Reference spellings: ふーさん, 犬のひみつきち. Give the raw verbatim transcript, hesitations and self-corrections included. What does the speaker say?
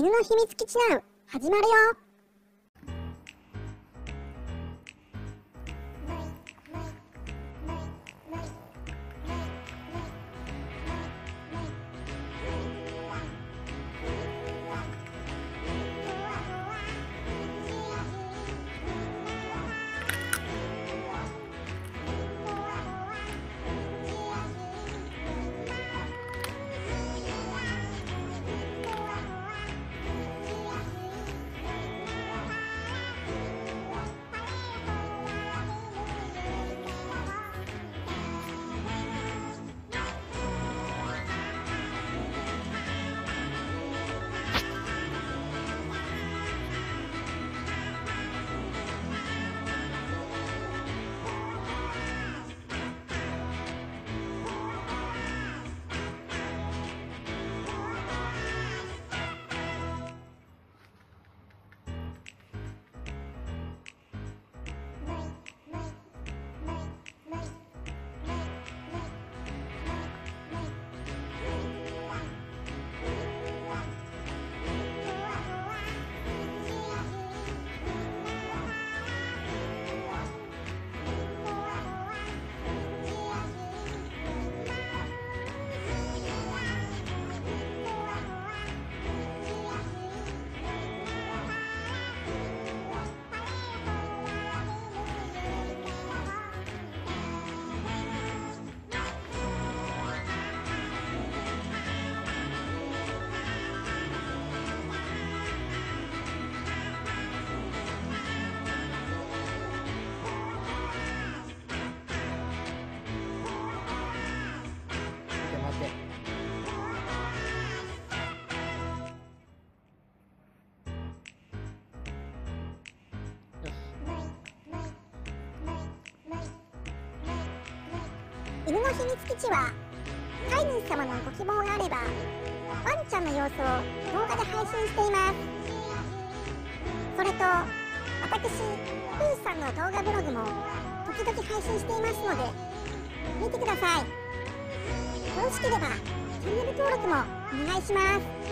犬の秘密基地ナウ始まるよ。犬の秘密基地は飼い主様のご希望があればワンちゃんの様子を動画で配信しています。それと私ふーさんの動画ブログも時々配信していますので見てください。よろしければチャンネル登録もお願いします。